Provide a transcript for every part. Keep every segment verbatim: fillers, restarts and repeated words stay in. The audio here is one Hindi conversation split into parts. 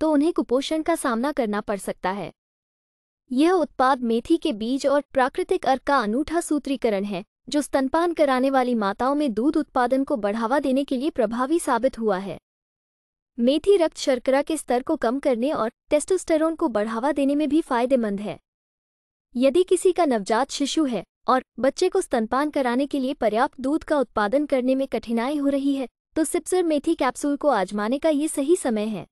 तो उन्हें कुपोषण का सामना करना पड़ सकता है। यह उत्पाद मेथी के बीज और प्राकृतिक अर्क का अनूठा सूत्रीकरण है, जो स्तनपान कराने वाली माताओं में दूध उत्पादन को बढ़ावा देने के लिए प्रभावी साबित हुआ है। मेथी रक्त शर्करा के स्तर को कम करने और टेस्टोस्टेरोन को बढ़ावा देने में भी फायदेमंद है। यदि किसी का नवजात शिशु है और बच्चे को स्तनपान कराने के लिए पर्याप्त दूध का उत्पादन करने में कठिनाई हो रही है तो सिप्सर मेथी कैप्सूल को आजमाने का ये सही समय है।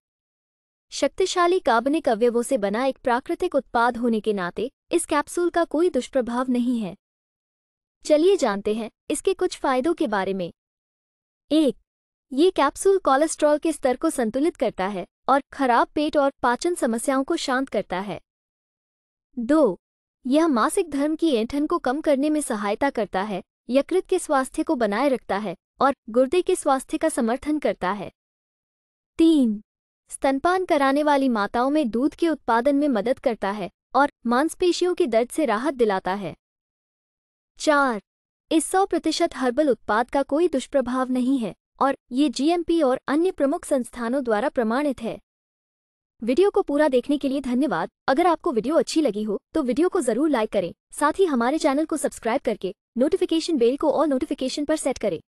शक्तिशाली कार्बनिक अवयवों से बना एक प्राकृतिक उत्पाद होने के नाते इस कैप्सूल का कोई दुष्प्रभाव नहीं है। चलिए जानते हैं इसके कुछ फायदों के बारे में। एक, ये कैप्सूल कोलेस्ट्रॉल के स्तर को संतुलित करता है और खराब पेट और पाचन समस्याओं को शांत करता है। दो, यह मासिक धर्म की ऐंठन को कम करने में सहायता करता है, यकृत के स्वास्थ्य को बनाए रखता है और गुर्दे के स्वास्थ्य का समर्थन करता है। तीन, स्तनपान कराने वाली माताओं में दूध के उत्पादन में मदद करता है और मांसपेशियों के दर्द से राहत दिलाता है। चार, इस सौ प्रतिशत हर्बल उत्पाद का कोई दुष्प्रभाव नहीं है और ये जी एम पी और अन्य प्रमुख संस्थानों द्वारा प्रमाणित है। वीडियो को पूरा देखने के लिए धन्यवाद। अगर आपको वीडियो अच्छी लगी हो तो वीडियो को जरूर लाइक करें। साथ ही हमारे चैनल को सब्सक्राइब करके नोटिफिकेशन बेल को ऑल नोटिफिकेशन पर सेट करें।